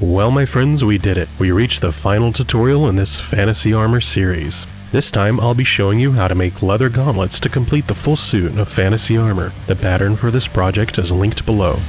Well, my friends, we did it. We reached the final tutorial in this fantasy armor series. This time, I'll be showing you how to make leather gauntlets to complete the full suit of fantasy armor. The pattern for this project is linked below.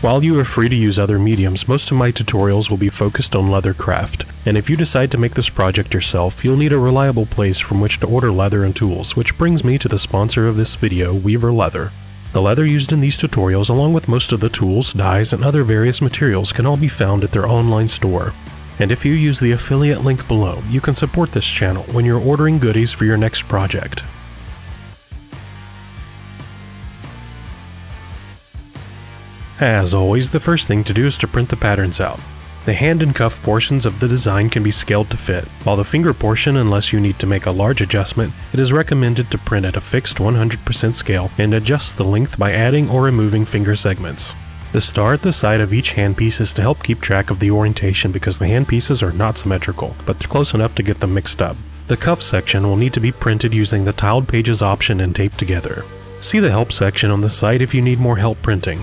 While you are free to use other mediums, most of my tutorials will be focused on leather craft, and if you decide to make this project yourself, you'll need a reliable place from which to order leather and tools, which brings me to the sponsor of this video, Weaver Leather. The leather used in these tutorials, along with most of the tools, dyes, and other various materials, can all be found at their online store. And if you use the affiliate link below, you can support this channel when you're ordering goodies for your next project. As always, the first thing to do is to print the patterns out. The hand and cuff portions of the design can be scaled to fit, while the finger portion, unless you need to make a large adjustment, it is recommended to print at a fixed 100% scale and adjust the length by adding or removing finger segments. The star at the side of each handpiece is to help keep track of the orientation because the handpieces are not symmetrical, but they're close enough to get them mixed up. The cuff section will need to be printed using the tiled pages option and taped together. See the help section on the site if you need more help printing.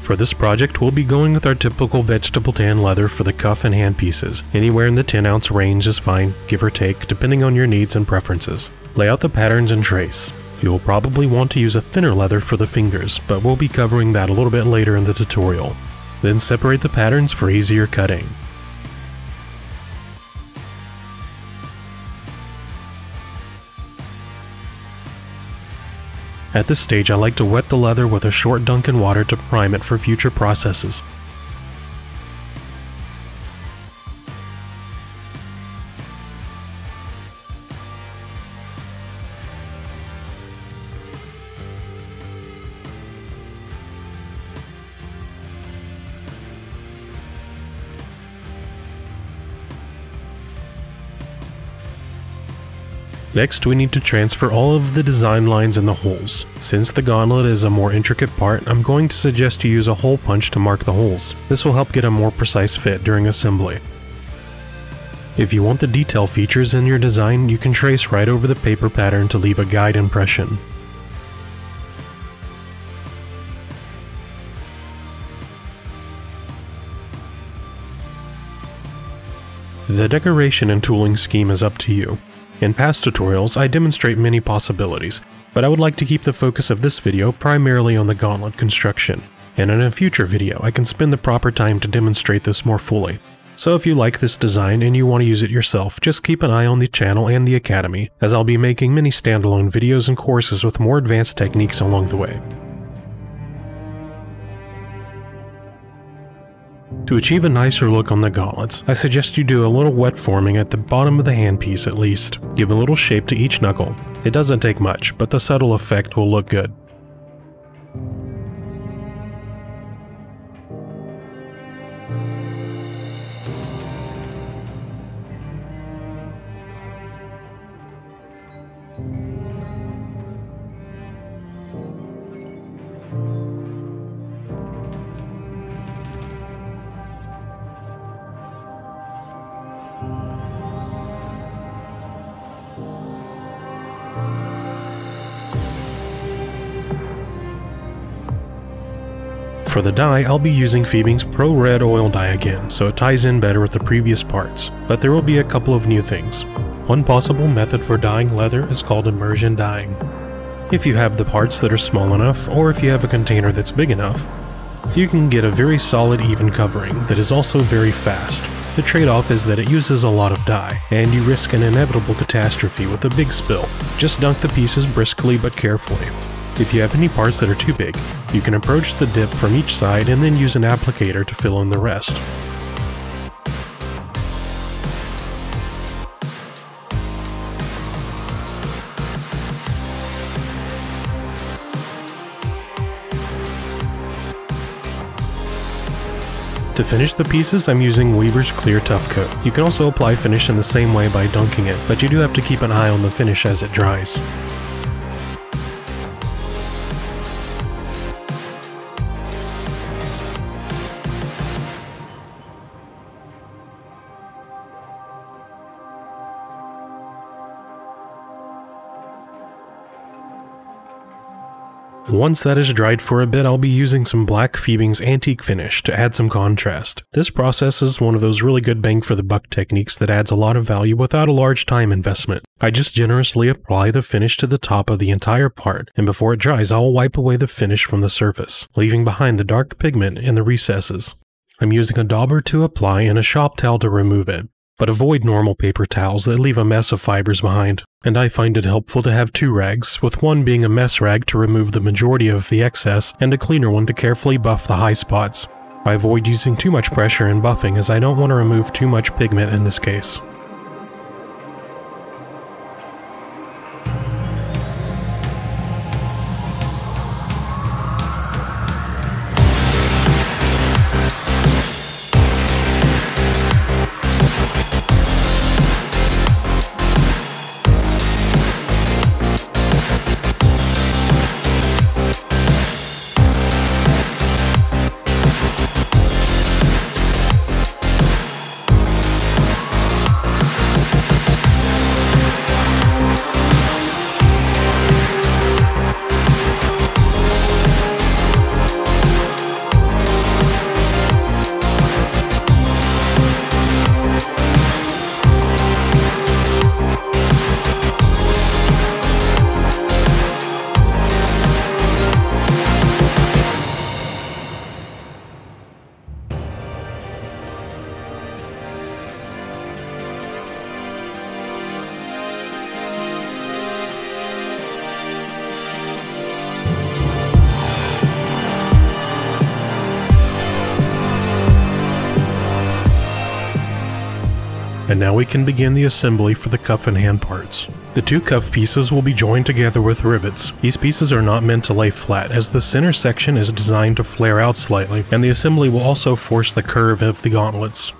For this project, we'll be going with our typical vegetable tan leather for the cuff and hand pieces. Anywhere in the 10-ounce range is fine, give or take, depending on your needs and preferences. Lay out the patterns and trace. You will probably want to use a thinner leather for the fingers, but we'll be covering that a little bit later in the tutorial. Then separate the patterns for easier cutting. At this stage, I like to wet the leather with a short dunk in water to prime it for future processes. Next, we need to transfer all of the design lines in the holes. Since the gauntlet is a more intricate part, I'm going to suggest you use a hole punch to mark the holes. This will help get a more precise fit during assembly. If you want the detail features in your design, you can trace right over the paper pattern to leave a guide impression. The decoration and tooling scheme is up to you. In past tutorials, I demonstrate many possibilities, but I would like to keep the focus of this video primarily on the gauntlet construction, and in a future video I can spend the proper time to demonstrate this more fully. So if you like this design and you want to use it yourself, just keep an eye on the channel and the Academy, as I'll be making many standalone videos and courses with more advanced techniques along the way. To achieve a nicer look on the gauntlets, I suggest you do a little wet forming at the bottom of the handpiece at least. Give a little shape to each knuckle. It doesn't take much, but the subtle effect will look good. For the dye, I'll be using Fiebing's Pro Red Oil dye again, so it ties in better with the previous parts, but there will be a couple of new things. One possible method for dyeing leather is called immersion dyeing. If you have the parts that are small enough, or if you have a container that's big enough, you can get a very solid even covering that is also very fast. The trade-off is that it uses a lot of dye, and you risk an inevitable catastrophe with a big spill. Just dunk the pieces briskly but carefully. If you have any parts that are too big, you can approach the dip from each side and then use an applicator to fill in the rest. To finish the pieces, I'm using Weaver's Clear Tough Coat. You can also apply finish in the same way by dunking it, but you do have to keep an eye on the finish as it dries. Once that is dried for a bit, I'll be using some black Fiebing's Antique Finish to add some contrast. This process is one of those really good bang for the buck techniques that adds a lot of value without a large time investment. I just generously apply the finish to the top of the entire part, and before it dries I'll wipe away the finish from the surface, leaving behind the dark pigment in the recesses. I'm using a dauber to apply and a shop towel to remove it, but avoid normal paper towels that leave a mess of fibers behind. And I find it helpful to have two rags, with one being a mess rag to remove the majority of the excess and a cleaner one to carefully buff the high spots. I avoid using too much pressure and buffing as I don't want to remove too much pigment in this case. And now we can begin the assembly for the cuff and hand parts. The two cuff pieces will be joined together with rivets. These pieces are not meant to lay flat, as the center section is designed to flare out slightly, and the assembly will also force the curve of the gauntlets.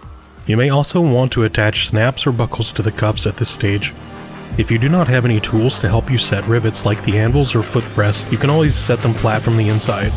You may also want to attach snaps or buckles to the cuffs at this stage. If you do not have any tools to help you set rivets like the anvils or foot rests, you can always set them flat from the inside.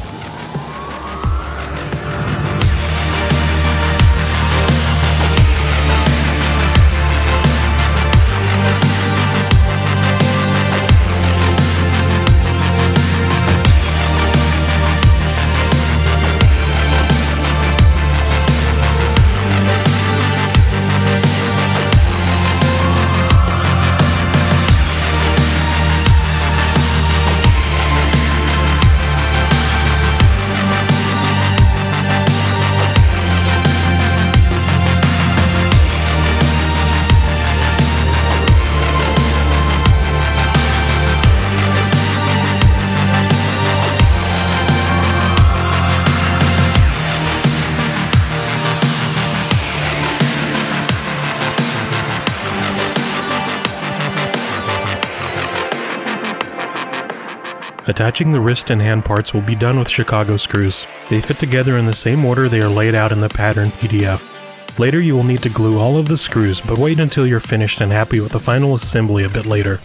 Attaching the wrist and hand parts will be done with Chicago screws. They fit together in the same order they are laid out in the pattern PDF. Later you will need to glue all of the screws, but wait until you're finished and happy with the final assembly a bit later.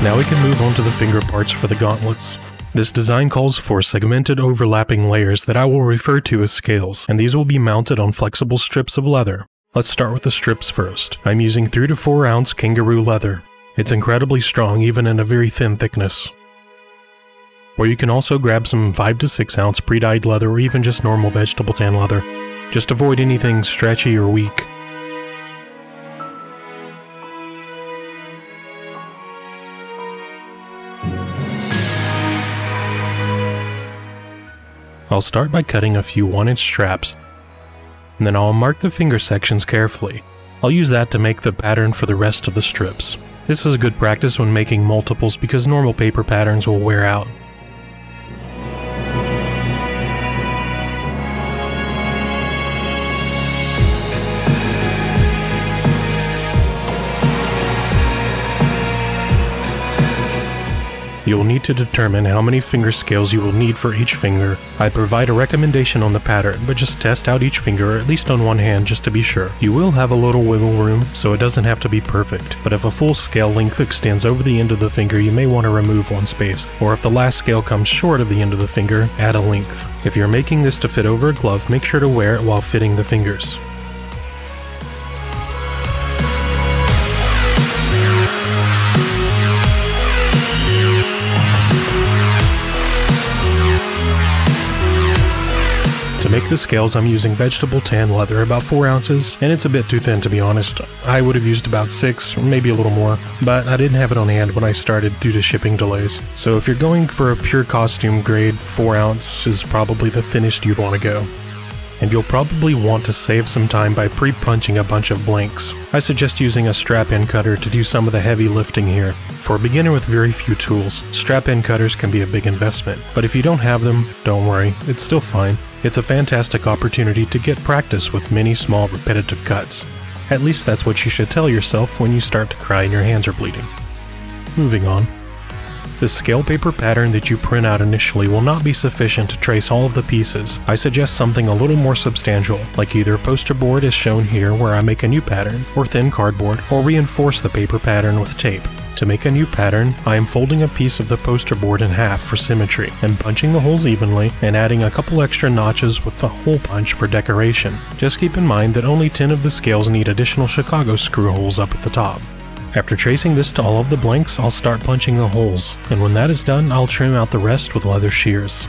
Now we can move on to the finger parts for the gauntlets. This design calls for segmented overlapping layers that I will refer to as scales, and these will be mounted on flexible strips of leather. Let's start with the strips first. I'm using 3 to 4 ounce kangaroo leather. It's incredibly strong even in a very thin thickness. Or you can also grab some 5 to 6 ounce pre-dyed leather or even just normal vegetable tan leather. Just avoid anything stretchy or weak. I'll start by cutting a few 1-inch straps, and then I'll mark the finger sections carefully. I'll use that to make the pattern for the rest of the strips. This is a good practice when making multiples because normal paper patterns will wear out. You'll need to determine how many finger scales you will need for each finger. I provide a recommendation on the pattern, but just test out each finger, or at least on one hand, just to be sure. You will have a little wiggle room, so it doesn't have to be perfect, but if a full scale length extends over the end of the finger, you may want to remove one space, or if the last scale comes short of the end of the finger, add a length. If you're making this to fit over a glove, make sure to wear it while fitting the fingers. To make the scales, I'm using vegetable tan leather, about 4 ounces, and it's a bit too thin to be honest. I would have used about 6, maybe a little more, but I didn't have it on hand when I started due to shipping delays. So if you're going for a pure costume grade, 4 ounce is probably the thinnest you'd want to go. And you'll probably want to save some time by pre-punching a bunch of blanks. I suggest using a strap-in cutter to do some of the heavy lifting here. For a beginner with very few tools, strap-in cutters can be a big investment, but if you don't have them, don't worry, it's still fine. It's a fantastic opportunity to get practice with many small repetitive cuts. At least that's what you should tell yourself when you start to cry and your hands are bleeding. Moving on. The scale paper pattern that you print out initially will not be sufficient to trace all of the pieces. I suggest something a little more substantial, like either poster board as shown here where I make a new pattern, or thin cardboard, or reinforce the paper pattern with tape. To make a new pattern, I am folding a piece of the poster board in half for symmetry, and punching the holes evenly, and adding a couple extra notches with the hole punch for decoration. Just keep in mind that only 10 of the scales need additional Chicago screw holes up at the top. After tracing this to all of the blanks, I'll start punching the holes, and when that is done, I'll trim out the rest with leather shears.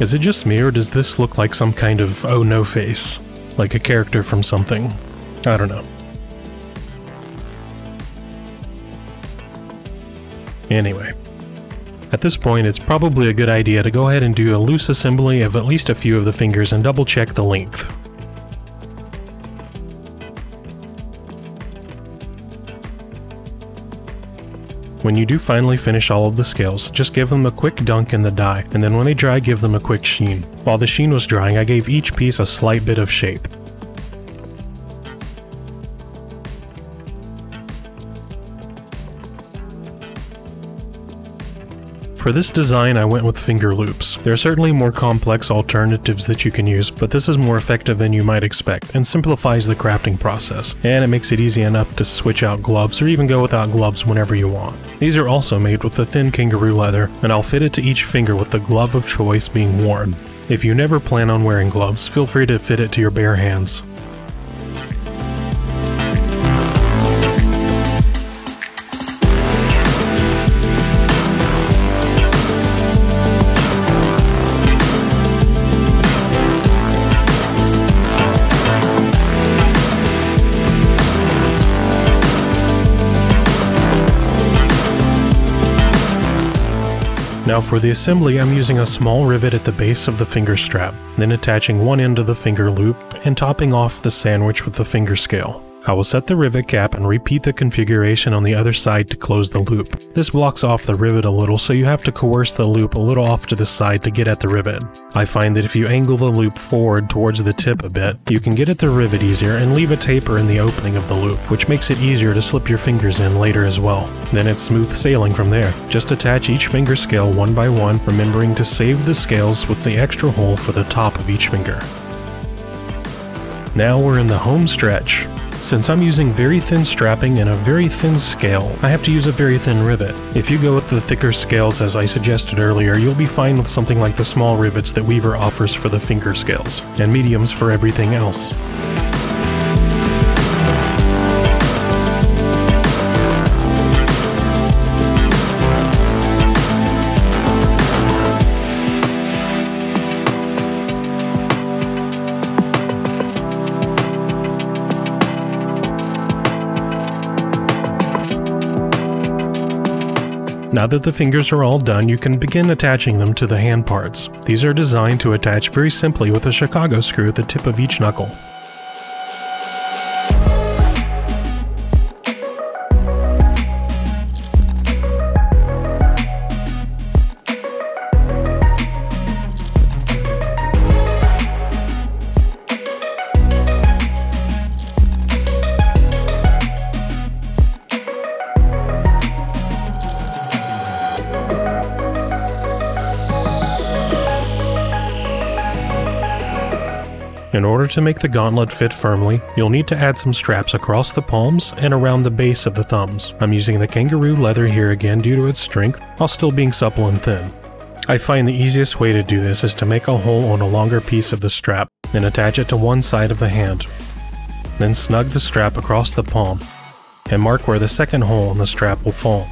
Is it just me, or does this look like some kind of oh no face? Like a character from something? I don't know. Anyway. At this point, it's probably a good idea to go ahead and do a loose assembly of at least a few of the fingers and double check the length. When you do finally finish all of the scales, just give them a quick dunk in the dye, and then when they dry, give them a quick sheen. While the sheen was drying, I gave each piece a slight bit of shape. For this design, I went with finger loops. There are certainly more complex alternatives that you can use, but this is more effective than you might expect and simplifies the crafting process, and it makes it easy enough to switch out gloves or even go without gloves whenever you want. These are also made with the thin kangaroo leather, and I'll fit it to each finger with the glove of choice being worn. If you never plan on wearing gloves, feel free to fit it to your bare hands. Now for the assembly, I'm using a small rivet at the base of the finger strap, then attaching one end of the finger loop and topping off the sandwich with the finger scale. I will set the rivet cap and repeat the configuration on the other side to close the loop. This blocks off the rivet a little, so you have to coerce the loop a little off to the side to get at the rivet. I find that if you angle the loop forward towards the tip a bit, you can get at the rivet easier and leave a taper in the opening of the loop, which makes it easier to slip your fingers in later as well. Then it's smooth sailing from there. Just attach each finger scale one by one, remembering to save the scales with the extra hole for the top of each finger. Now we're in the home stretch. Since I'm using very thin strapping and a very thin scale, I have to use a very thin rivet. If you go with the thicker scales as I suggested earlier, you'll be fine with something like the small rivets that Weaver offers for the finger scales, and mediums for everything else. Now that the fingers are all done, you can begin attaching them to the hand parts. These are designed to attach very simply with a Chicago screw at the tip of each knuckle. In order to make the gauntlet fit firmly, you'll need to add some straps across the palms and around the base of the thumbs. I'm using the kangaroo leather here again due to its strength, while still being supple and thin. I find the easiest way to do this is to make a hole on a longer piece of the strap, then attach it to one side of the hand. Then snug the strap across the palm, and mark where the second hole in the strap will fall.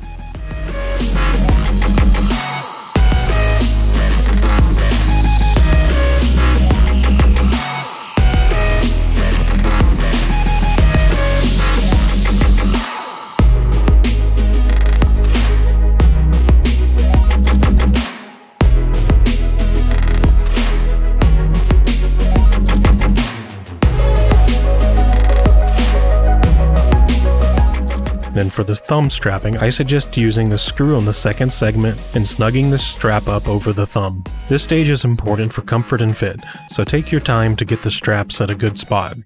Then for the thumb strapping, I suggest using the screw on the second segment and snugging the strap up over the thumb. This stage is important for comfort and fit, so take your time to get the straps at a good spot.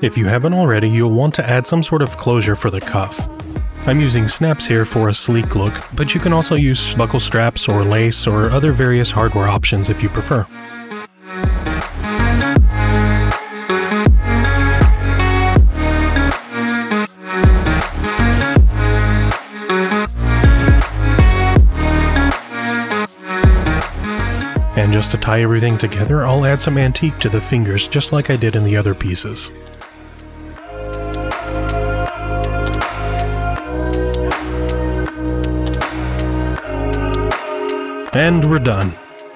If you haven't already, you'll want to add some sort of closure for the cuff. I'm using snaps here for a sleek look, but you can also use buckle straps or lace or other various hardware options if you prefer. And just to tie everything together, I'll add some antique to the fingers just like I did in the other pieces. And we're done.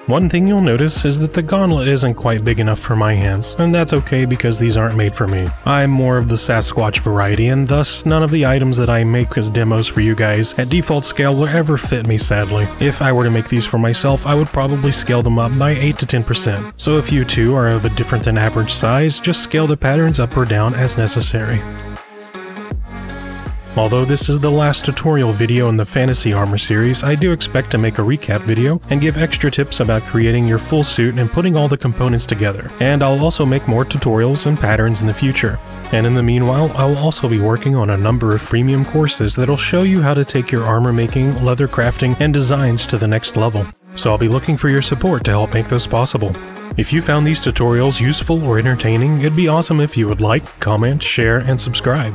One thing you'll notice is that the gauntlet isn't quite big enough for my hands, and that's okay because these aren't made for me. I'm more of the Sasquatch variety, and thus none of the items that I make as demos for you guys at default scale will ever fit me, sadly. If I were to make these for myself, I would probably scale them up by 8 to 10%. So if you too are of a different than average size, just scale the patterns up or down as necessary. Although this is the last tutorial video in the Fantasy Armor series, I do expect to make a recap video and give extra tips about creating your full suit and putting all the components together, and I'll also make more tutorials and patterns in the future. And in the meanwhile, I'll also be working on a number of freemium courses that'll show you how to take your armor making, leather crafting, and designs to the next level. So I'll be looking for your support to help make those possible. If you found these tutorials useful or entertaining, it'd be awesome if you would like, comment, share, and subscribe.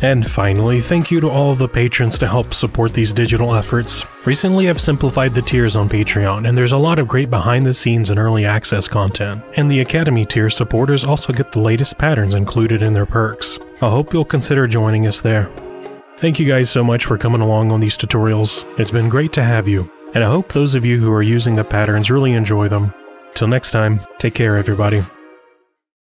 And finally, thank you to all of the patrons to help support these digital efforts. Recently I've simplified the tiers on Patreon, and there's a lot of great behind the scenes and early access content, and the Academy tier supporters also get the latest patterns included in their perks. I hope you'll consider joining us there. Thank you guys so much for coming along on these tutorials, it's been great to have you, and I hope those of you who are using the patterns really enjoy them. Till next time, take care everybody.